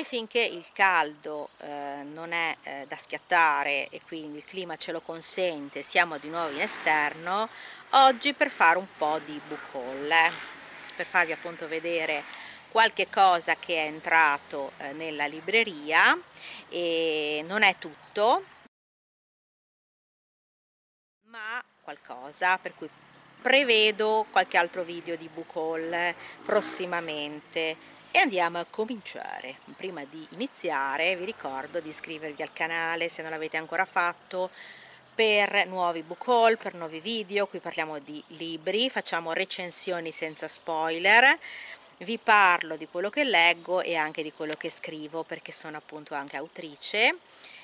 E finché il caldo non è da schiattare e quindi il clima ce lo consente, siamo di nuovo in esterno, oggi per fare un po' di bucole, per farvi appunto vedere qualche cosa che è entrato nella libreria, e non è tutto, ma qualcosa, per cui prevedo qualche altro video di book haul prossimamente. E andiamo a cominciare. Prima di iniziare vi ricordo di iscrivervi al canale se non l'avete ancora fatto, per nuovi book haul, per nuovi video. Qui parliamo di libri, facciamo recensioni senza spoiler, vi parlo di quello che leggo e anche di quello che scrivo, perché sono appunto anche autrice,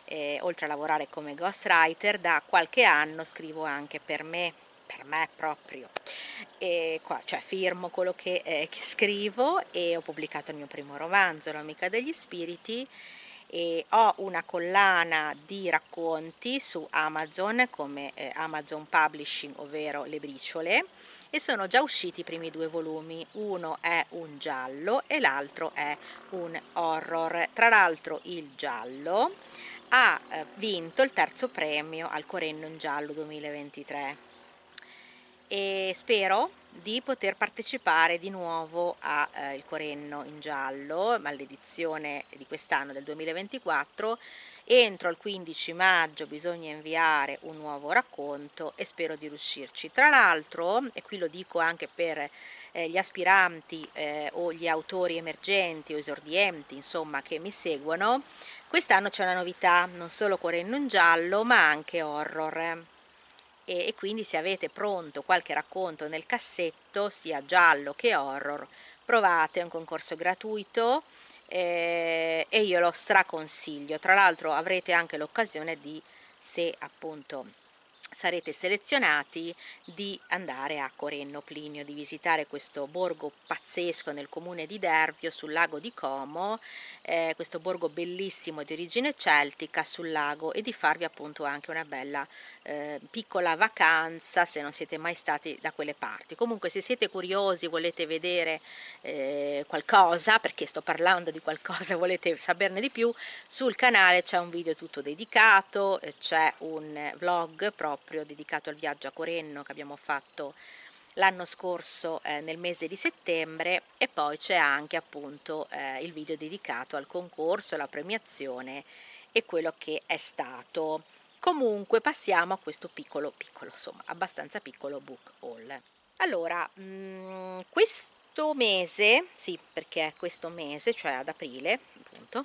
e, oltre a lavorare come ghostwriter, da qualche anno scrivo anche per me proprio, e qua, cioè firmo quello che scrivo, e ho pubblicato il mio primo romanzo, L'Amica degli Spiriti, e ho una collana di racconti su Amazon come Amazon Publishing, ovvero Le Briciole, e sono già usciti i primi due volumi, uno è un giallo e l'altro è un horror. Tra l'altro il giallo ha vinto il 3° premio al Corenno in Giallo 2023. E spero di poter partecipare di nuovo al Corenno in Giallo, ma l'edizione di quest'anno del 2024. Entro il 15 maggio bisogna inviare un nuovo racconto e spero di riuscirci. Tra l'altro, e qui lo dico anche per gli aspiranti o gli autori emergenti o esordienti, insomma, che mi seguono, quest'anno c'è una novità, non solo Corenno in Giallo ma anche horror. E quindi se avete pronto qualche racconto nel cassetto, sia giallo che horror, provate, è un concorso gratuito e io lo straconsiglio. Tra l'altro avrete anche l'occasione di, se appunto sarete selezionati, di andare a Corenno Plinio, di visitare questo borgo pazzesco nel comune di Dervio sul lago di Como, questo borgo bellissimo di origine celtica sul lago, e di farvi appunto anche una bella piccola vacanza se non siete mai stati da quelle parti. Comunque, se siete curiosi, volete vedere qualcosa, perché sto parlando di qualcosa, volete saperne di più, sul canale c'è un video tutto dedicato, c'è un vlog proprio dedicato al viaggio a Corenno che abbiamo fatto l'anno scorso nel mese di settembre, e poi c'è anche appunto il video dedicato al concorso, alla premiazione e quello che è stato. Comunque passiamo a questo piccolo, insomma abbastanza piccolo book haul. Allora, questo mese, sì, perché è questo mese, cioè ad aprile appunto,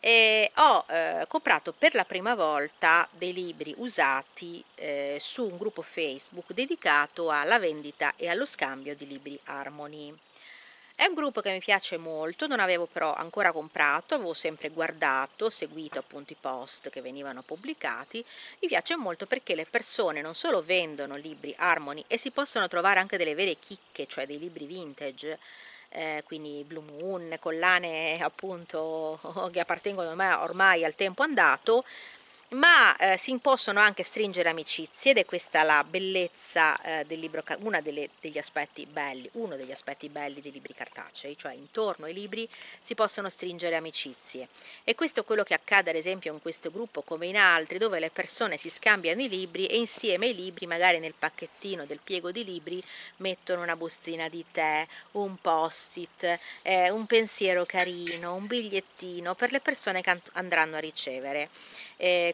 e ho comprato per la prima volta dei libri usati su un gruppo Facebook dedicato alla vendita e allo scambio di libri Harmony. È un gruppo che mi piace molto, non avevo però ancora comprato, avevo sempre guardato, seguito appunto i post che venivano pubblicati. Mi piace molto perché le persone non solo vendono libri Harmony, e si possono trovare anche delle vere chicche, cioè dei libri vintage, quindi Blue Moon, collane appunto che appartengono ormai al tempo andato, ma si possono anche stringere amicizie, ed è questa la bellezza del libro, uno degli aspetti belli dei libri cartacei, cioè intorno ai libri si possono stringere amicizie, e questo è quello che accade ad esempio in questo gruppo come in altri, dove le persone si scambiano i libri e insieme ai libri, magari nel pacchettino del piego di libri, mettono una bustina di tè, un post-it, un pensiero carino, un bigliettino per le persone che andranno a ricevere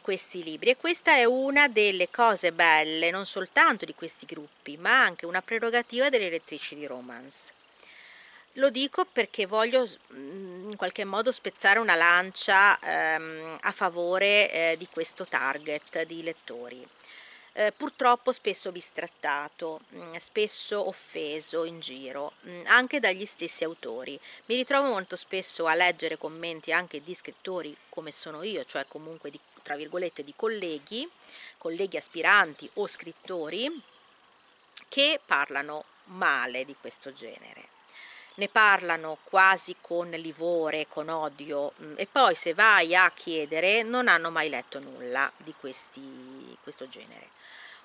questi libri. E questa è una delle cose belle non soltanto di questi gruppi, ma anche una prerogativa delle lettrici di romance. Lo dico perché voglio in qualche modo spezzare una lancia a favore di questo target di lettori, purtroppo spesso bistrattato, spesso offeso in giro, anche dagli stessi autori. Mi ritrovo molto spesso a leggere commenti anche di scrittori come sono io, cioè comunque di, tra virgolette, di colleghi aspiranti o scrittori, che parlano male di questo genere. Ne parlano quasi con livore, con odio, e poi se vai a chiedere non hanno mai letto nulla di questo genere.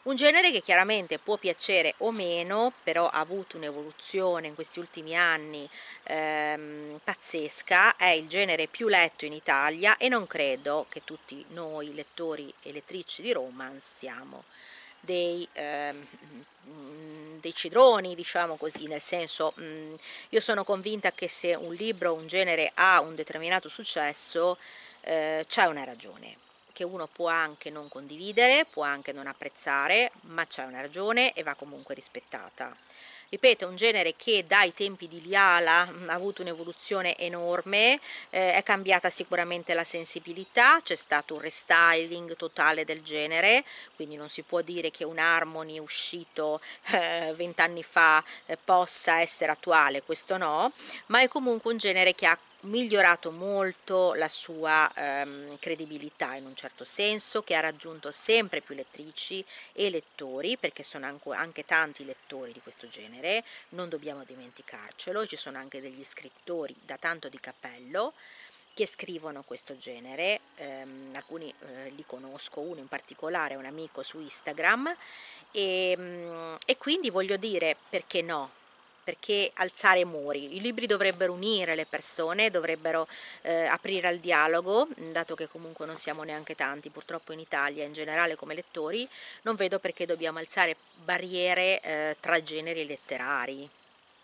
Un genere che chiaramente può piacere o meno, però ha avuto un'evoluzione in questi ultimi anni pazzesca, è il genere più letto in Italia e non credo che tutti noi lettori e lettrici di romance siamo dei cidroni, diciamo così, nel senso io sono convinta che se un libro, un genere ha un determinato successo c'è una ragione, che uno può anche non condividere, può anche non apprezzare, ma c'è una ragione e va comunque rispettata. Ripeto, un genere che dai tempi di Liala ha avuto un'evoluzione enorme, è cambiata sicuramente la sensibilità, c'è stato un restyling totale del genere, quindi non si può dire che un Harmony uscito 20 anni fa possa essere attuale, questo no, ma è comunque un genere che ha migliorato molto la sua credibilità in un certo senso, che ha raggiunto sempre più lettrici e lettori, perché sono anche tanti lettori di questo genere, non dobbiamo dimenticarcelo, ci sono anche degli scrittori da tanto di cappello che scrivono questo genere, alcuni li conosco, uno in particolare è un amico su Instagram e quindi voglio dire, perché no? Perché alzare muri, i libri dovrebbero unire le persone, dovrebbero aprire al dialogo, dato che comunque non siamo neanche tanti purtroppo in Italia in generale come lettori, non vedo perché dobbiamo alzare barriere tra generi letterari,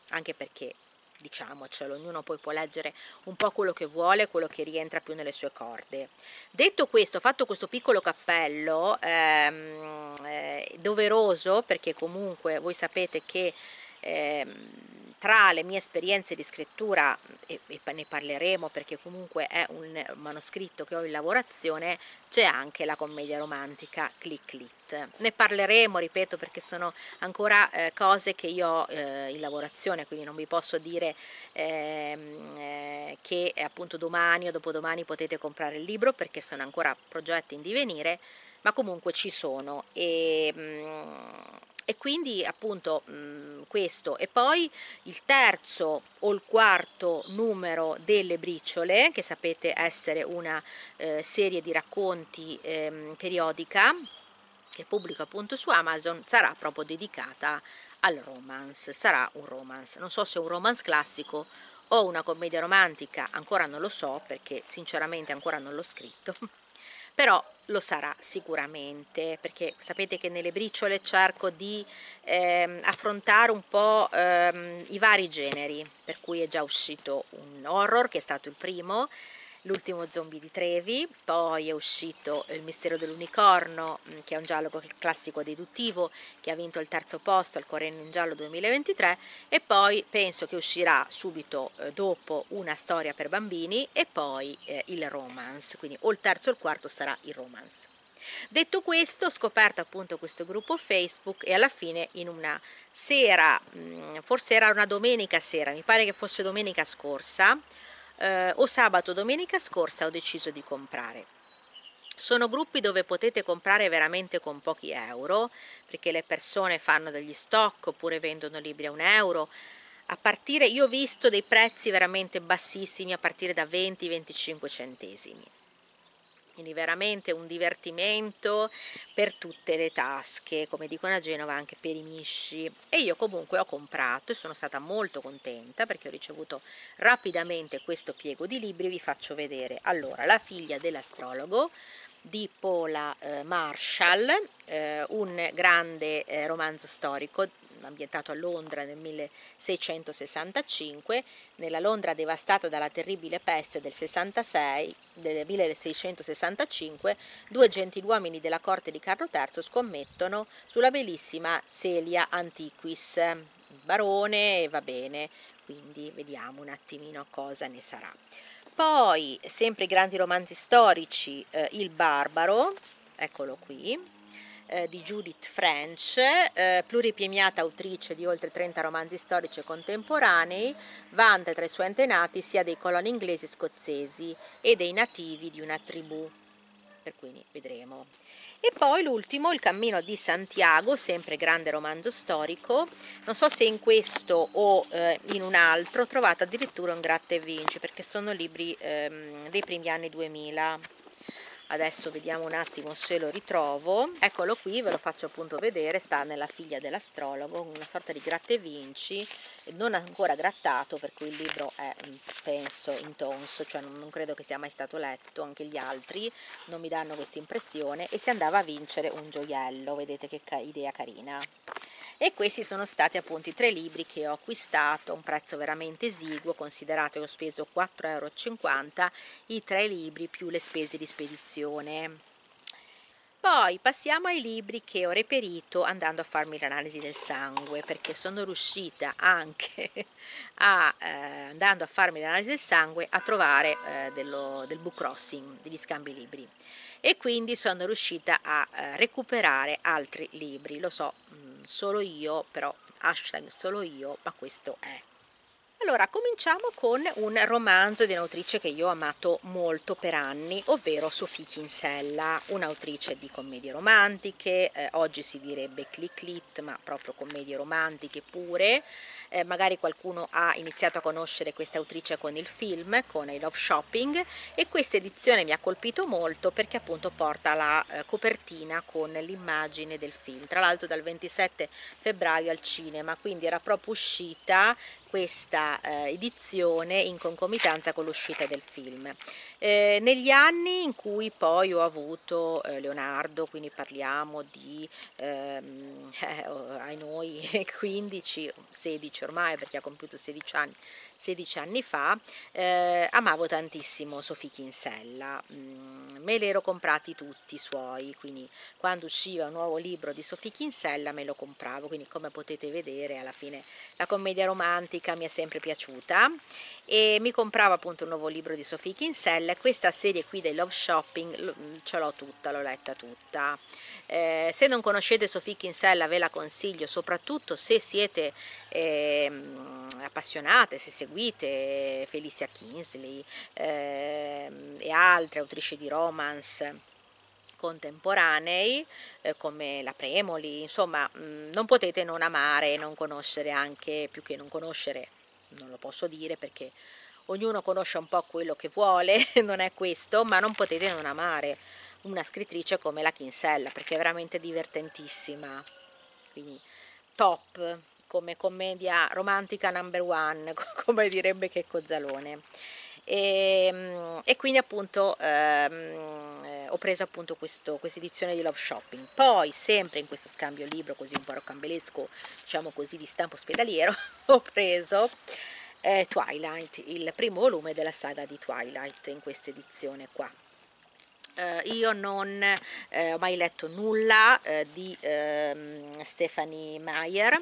anche perché diciamocelo, ognuno poi può leggere un po' quello che vuole, quello che rientra più nelle sue corde. Detto questo, fatto questo piccolo cappello, doveroso, perché comunque voi sapete che tra le mie esperienze di scrittura, e ne parleremo perché comunque è un manoscritto che ho in lavorazione, c'è anche la commedia romantica Click Lit. Ne parleremo, ripeto, perché sono ancora cose che io ho in lavorazione, quindi non vi posso dire che appunto domani o dopodomani potete comprare il libro, perché sono ancora progetti in divenire, ma comunque ci sono e quindi appunto questo. E poi il terzo o il quarto numero delle Briciole, che sapete essere una serie di racconti periodica che pubblico appunto su Amazon, sarà proprio dedicata al romance, sarà un romance, non so se è un romance classico o una commedia romantica, ancora non lo so perché sinceramente ancora non l'ho scritto, però lo sarà sicuramente, perché sapete che nelle Briciole cerco di affrontare un po' i vari generi, per cui è già uscito un horror che è stato il primo, L'ultimo zombie di Trevi, poi è uscito Il mistero dell'unicorno, che è un giallo classico deduttivo che ha vinto il terzo posto al Corenno in Giallo 2023, e poi penso che uscirà subito dopo Una storia per bambini e poi il romance, quindi o il terzo o il quarto sarà il romance. Detto questo, ho scoperto appunto questo gruppo Facebook e alla fine in una sera, forse era una domenica sera, mi pare che fosse domenica scorsa, o sabato domenica scorsa ho deciso di comprare. Sono gruppi dove potete comprare veramente con pochi euro, perché le persone fanno degli stock oppure vendono libri a un euro, a partire, io ho visto dei prezzi veramente bassissimi a partire da 20-25 centesimi, quindi veramente un divertimento per tutte le tasche, come dicono a Genova, anche per i misci. E io comunque ho comprato e sono stata molto contenta perché ho ricevuto rapidamente questo piego di libri, vi faccio vedere. Allora, La figlia dell'astrologo di Paula Marshall, un grande romanzo storico ambientato a Londra nel 1665, nella Londra devastata dalla terribile peste del 1665, due gentiluomini della corte di Carlo III scommettono sulla bellissima Celia Antiquis, barone, e va bene, quindi vediamo un attimino cosa ne sarà. Poi, sempre i grandi romanzi storici, Il Barbaro, eccolo qui, di Judith French, pluripremiata autrice di oltre 30 romanzi storici contemporanei, vanta tra i suoi antenati sia dei coloni inglesi e scozzesi e dei nativi di una tribù, per cui vedremo. E poi l'ultimo, Il cammino di Santiago, sempre grande romanzo storico, non so se in questo o in un altro, ho trovato addirittura un gratta e vinci, perché sono libri dei primi anni 2000. adesso vediamo un attimo se lo ritrovo, eccolo qui, ve lo faccio appunto vedere, sta nella Figlia dell'astrologo, una sorta di gratta e vinci, non ancora grattato, per cui il libro è penso intonso, cioè non credo che sia mai stato letto, anche gli altri non mi danno questa impressione, e si andava a vincere un gioiello, vedete che idea carina. E questi sono stati appunto i tre libri che ho acquistato a un prezzo veramente esiguo, considerato che ho speso 4,50 €, i tre libri più le spese di spedizione. Poi passiamo ai libri che ho reperito andando a farmi l'analisi del sangue, perché sono riuscita anche andando a farmi l'analisi del sangue a trovare del bookcrossing, degli scambi libri, e quindi sono riuscita a recuperare altri libri, lo so, solo io, però hashtag solo io, ma questo è. Allora, cominciamo con un romanzo di un'autrice che io ho amato molto per anni, ovvero Sophie Kinsella, un'autrice di commedie romantiche, oggi si direbbe click-lit, ma proprio commedie romantiche pure. Magari qualcuno ha iniziato a conoscere questa autrice con il film, con I Love Shopping, e questa edizione mi ha colpito molto perché appunto porta la copertina con l'immagine del film, tra l'altro dal 27 febbraio al cinema, quindi era proprio uscita questa edizione in concomitanza con l'uscita del film. Negli anni in cui poi ho avuto Leonardo, quindi parliamo di ai noi 15, 16 ormai, perché ha compiuto 16 anni fa, amavo tantissimo Sophie Kinsella, me l'ero comprati tutti i suoi, quindi quando usciva un nuovo libro di Sophie Kinsella me lo compravo, quindi come potete vedere alla fine la commedia romantica mi è sempre piaciuta e mi compravo appunto un nuovo libro di Sophie Kinsella, e questa serie qui del Love Shopping ce l'ho tutta, l'ho letta tutta. Se non conoscete Sophie Kinsella ve la consiglio, soprattutto se siete appassionate, se seguite Felicia Kingsley e altre autrici di romance contemporanei come la Premoli, insomma non potete non amare e non conoscere, anche più che non conoscere, non lo posso dire perché ognuno conosce un po' quello che vuole, non è questo, ma non potete non amare una scrittrice come la Kinsella perché è veramente divertentissima, quindi top come commedia romantica number one, come direbbe Checco Zalone. E quindi appunto ho preso appunto questa edizione di Love Shopping. Poi sempre in questo scambio libro così un po' rocambelesco, diciamo così, di stampo ospedaliero, ho preso Twilight, il primo volume della saga di Twilight, in questa edizione qua. Io non ho mai letto nulla di Stephanie Meyer,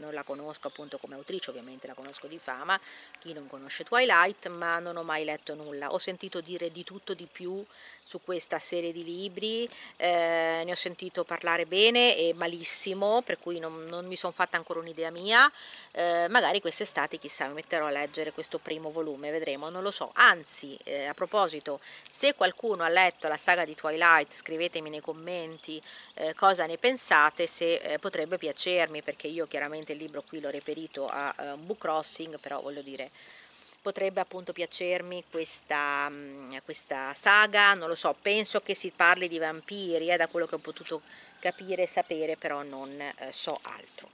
non la conosco appunto come autrice, ovviamente la conosco di fama, chi non conosce Twilight, ma non ho mai letto nulla. Ho sentito dire di tutto di più su questa serie di libri, ne ho sentito parlare bene e malissimo, per cui non mi sono fatta ancora un'idea mia, magari quest'estate chissà mi metterò a leggere questo primo volume, vedremo, non lo so. Anzi, a proposito, se qualcuno ha letto la saga di Twilight scrivetemi nei commenti cosa ne pensate, se potrebbe piacermi, perché io chiaramente il libro qui l'ho reperito a un bookcrossing, però voglio dire, potrebbe appunto piacermi questa saga, non lo so, penso che si parli di vampiri, da quello che ho potuto capire e sapere, però non so altro.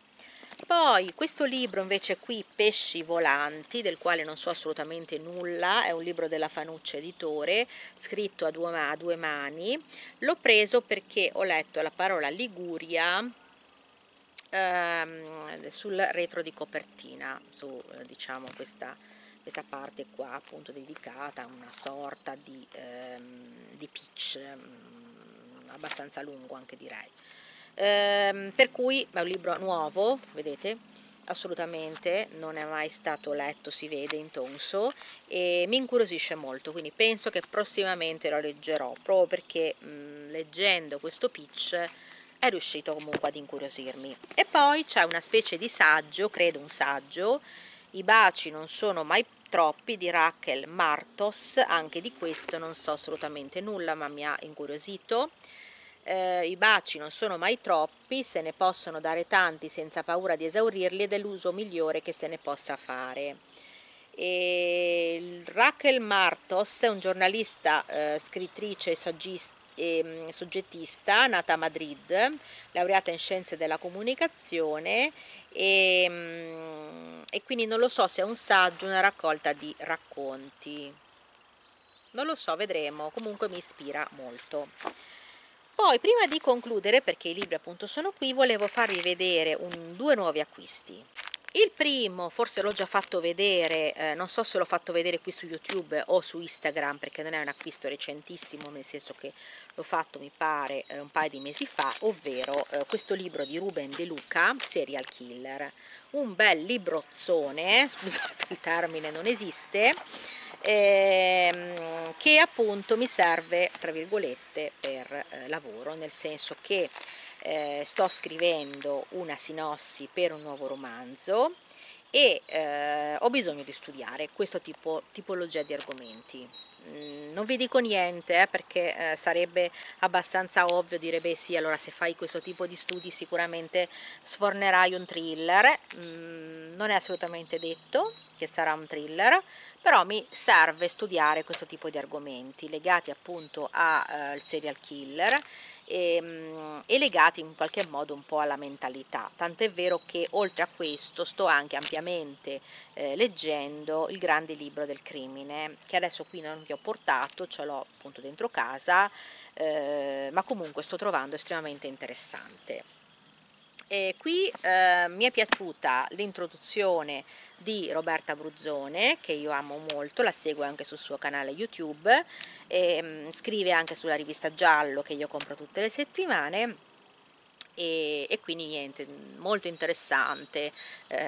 Poi questo libro invece qui, Pesci Volanti, del quale non so assolutamente nulla, è un libro della Fanucci Editore, scritto a due mani, l'ho preso perché ho letto la parola Liguria sul retro di copertina, su diciamo questa parte qua appunto dedicata a una sorta di pitch abbastanza lungo anche direi, per cui è un libro nuovo, vedete, assolutamente non è mai stato letto, si vede intonso e mi incuriosisce molto, quindi penso che prossimamente lo leggerò, proprio perché leggendo questo pitch è riuscito comunque ad incuriosirmi. E poi c'è una specie di saggio, credo un saggio, I baci non sono mai Troppi di Raquel Martos, anche di questo non so assolutamente nulla ma mi ha incuriosito. I baci non sono mai troppi, se ne possono dare tanti senza paura di esaurirli ed è l'uso migliore che se ne possa fare. E Raquel Martos è un giornalista, scrittrice e saggista, soggettista, nata a Madrid, laureata in scienze della comunicazione e quindi non lo so se è un saggio, una raccolta di racconti, non lo so, vedremo, comunque mi ispira molto. Poi prima di concludere, perché i libri appunto sono qui, volevo farvi vedere due nuovi acquisti. Il primo, forse l'ho già fatto vedere, non so se l'ho fatto vedere qui su YouTube o su Instagram, perché non è un acquisto recentissimo, nel senso che l'ho fatto mi pare un paio di mesi fa, ovvero questo libro di Ruben De Luca, Serial Killer. Un bel librozzone, scusate il termine, non esiste, che appunto mi serve, tra virgolette, per lavoro, nel senso che sto scrivendo una sinossi per un nuovo romanzo e ho bisogno di studiare questo tipologia di argomenti. Non vi dico niente perché sarebbe abbastanza ovvio dire beh sì, allora se fai questo tipo di studi sicuramente sfornerai un thriller. Non è assolutamente detto che sarà un thriller, però mi serve studiare questo tipo di argomenti legati appunto al serial killer e legati in qualche modo un po' alla mentalità, tant'è vero che oltre a questo sto anche ampiamente leggendo Il grande libro del crimine, che adesso qui non vi ho portato, ce l'ho appunto dentro casa, ma comunque sto trovando estremamente interessante. E qui mi è piaciuta l'introduzione di Roberta Bruzzone, che io amo molto, la seguo anche sul suo canale YouTube, e, scrive anche sulla rivista Giallo che io compro tutte le settimane e quindi niente, molto interessante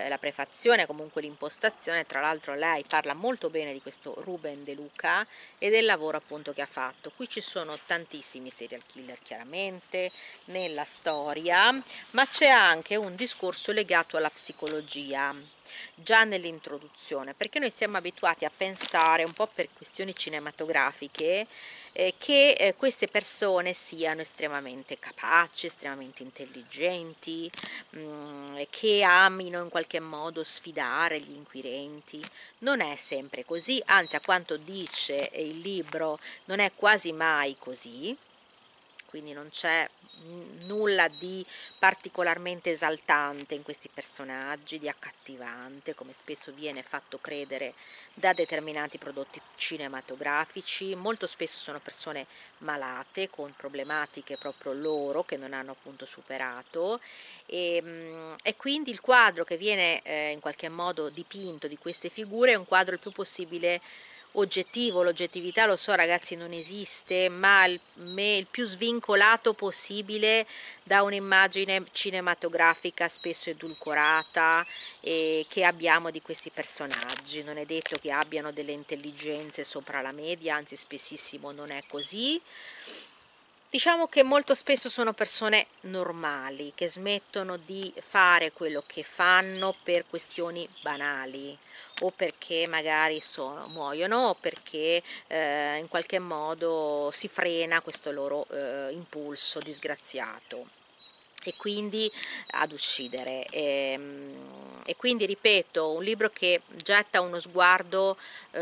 la prefazione, comunque l'impostazione, tra l'altro lei parla molto bene di questo Ruben De Luca e del lavoro appunto che ha fatto. Qui ci sono tantissimi serial killer chiaramente nella storia, ma c'è anche un discorso legato alla psicologia già nell'introduzione, perché noi siamo abituati a pensare un po' per questioni cinematografiche che queste persone siano estremamente capaci, estremamente intelligenti, che amino in qualche modo sfidare gli inquirenti. Non è sempre così, anzi a quanto dice il libro non è quasi mai così, quindi non c'è nulla di particolarmente esaltante in questi personaggi, di accattivante, come spesso viene fatto credere da determinati prodotti cinematografici. Molto spesso sono persone malate, con problematiche proprio loro, che non hanno appunto superato, e quindi il quadro che viene in qualche modo dipinto di queste figure è un quadro il più possibile oggettivo. L'oggettività, lo so ragazzi, non esiste, ma il più svincolato possibile da un'immagine cinematografica spesso edulcorata che abbiamo di questi personaggi. Non è detto che abbiano delle intelligenze sopra la media, anzi spessissimo non è così. Diciamo che molto spesso sono persone normali che smettono di fare quello che fanno per questioni banali, o perché magari muoiono, o perché in qualche modo si frena questo loro impulso disgraziato e quindi ad uccidere. E quindi ripeto, un libro che getta uno sguardo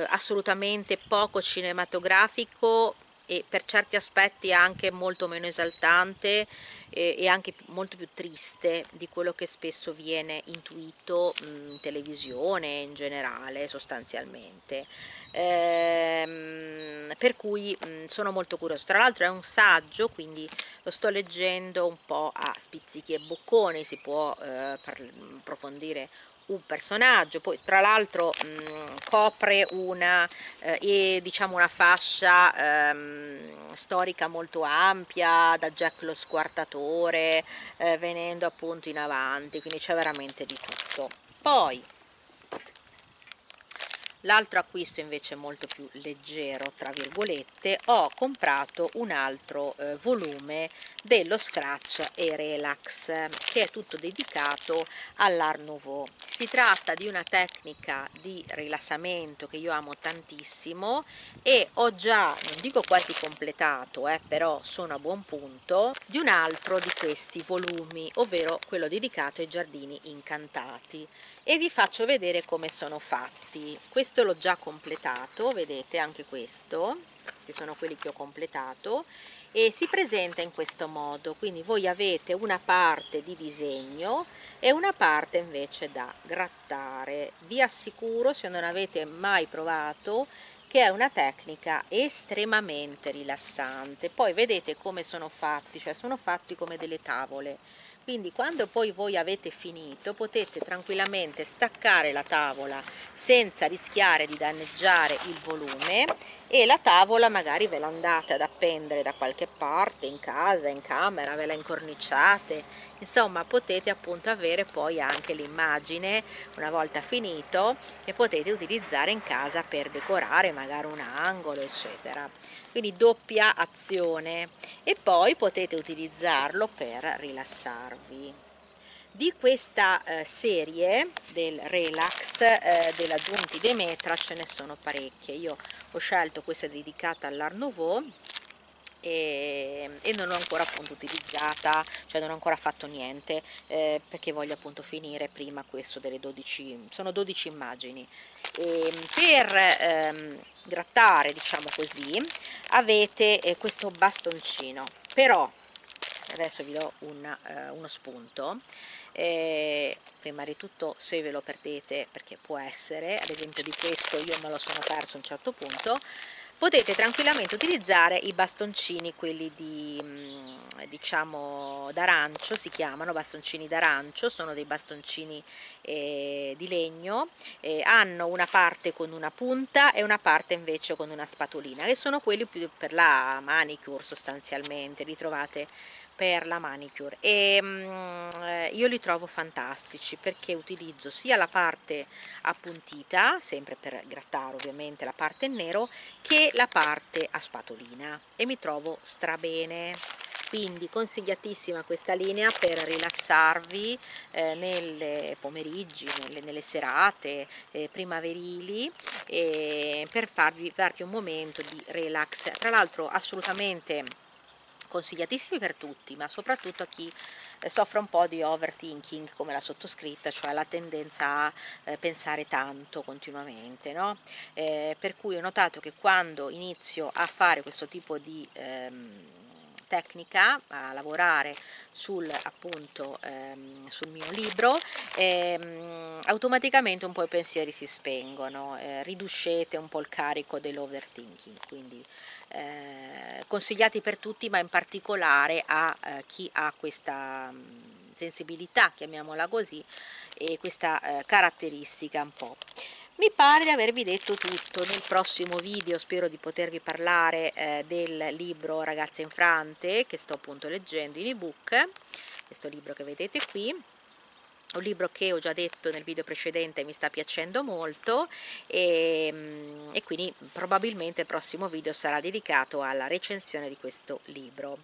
assolutamente poco cinematografico e per certi aspetti anche molto meno esaltante e anche molto più triste di quello che spesso viene intuito in televisione in generale, sostanzialmente, per cui sono molto curiosa. Tra l'altro è un saggio, quindi lo sto leggendo un po' a spizzichi e bocconi, si può approfondire un personaggio, poi tra l'altro copre diciamo una fascia storica molto ampia, da Jack lo Squartatore venendo appunto in avanti, quindi c'è veramente di tutto. Poi l'altro acquisto invece molto più leggero, tra virgolette, ho comprato un altro volume dello Scratch e Relax, che è tutto dedicato all'Art Nouveau. Si tratta di una tecnica di rilassamento che io amo tantissimo e ho già, non dico quasi completato, però sono a buon punto, di un altro di questi volumi, ovvero quello dedicato ai Giardini Incantati, e vi faccio vedere come sono fatti. Questo l'ho già completato, vedete anche questo, che sono quelli che ho completato, e si presenta in questo modo, quindi voi avete una parte di disegno e una parte invece da grattare. Vi assicuro, se non avete mai provato, che è una tecnica estremamente rilassante. Poi vedete come sono fatti, cioè sono fatti come delle tavole, quindi quando poi voi avete finito potete tranquillamente staccare la tavola senza rischiare di danneggiare il volume, e la tavola magari ve la andate ad appendere da qualche parte, in casa, in camera, ve la incorniciate, insomma potete appunto avere poi anche l'immagine una volta finito, e potete utilizzare in casa per decorare magari un angolo eccetera, quindi doppia azione, e poi potete utilizzarlo per rilassarvi. Di questa serie del relax della Giunti Demetra ce ne sono parecchie. Io ho scelto questa dedicata all'Art Nouveau e non l'ho ancora appunto utilizzata, cioè non ho ancora fatto niente, perché voglio appunto finire prima questo delle 12, sono 12 immagini. E per grattare, diciamo così, avete questo bastoncino, però adesso vi do uno spunto. Prima di tutto, se ve lo perdete, perché può essere, ad esempio di questo io me lo sono perso a un certo punto, potete tranquillamente utilizzare i bastoncini, quelli di, diciamo, d'arancio, si chiamano bastoncini d'arancio, sono dei bastoncini di legno, hanno una parte con una punta e una parte invece con una spatolina, che sono quelli più per la manicure sostanzialmente, li trovate per la manicure, e io li trovo fantastici perché utilizzo sia la parte appuntita, sempre per grattare ovviamente la parte in nero, che la parte a spatolina, e mi trovo strabene. Quindi consigliatissima questa linea per rilassarvi nelle pomeriggi, nelle serate primaverili, per farvi un momento di relax. Tra l'altro assolutamente consigliatissimi per tutti, ma soprattutto a chi soffre un po' di overthinking come la sottoscritta, cioè la tendenza a pensare tanto continuamente, no? Per cui ho notato che quando inizio a fare questo tipo di tecnica, a lavorare sul, appunto, sul mio libro, automaticamente un po' i pensieri si spengono, riducete un po' il carico dell'overthinking, quindi consigliati per tutti, ma in particolare a chi ha questa sensibilità, chiamiamola così, e questa caratteristica un po'. Mi pare di avervi detto tutto. Nel prossimo video spero di potervi parlare del libro Ragazze Infrante, che sto appunto leggendo in ebook, questo libro che vedete qui, un libro che ho già detto nel video precedente mi sta piacendo molto, e quindi probabilmente il prossimo video sarà dedicato alla recensione di questo libro.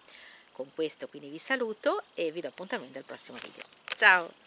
Con questo quindi vi saluto e vi do appuntamento al prossimo video. Ciao!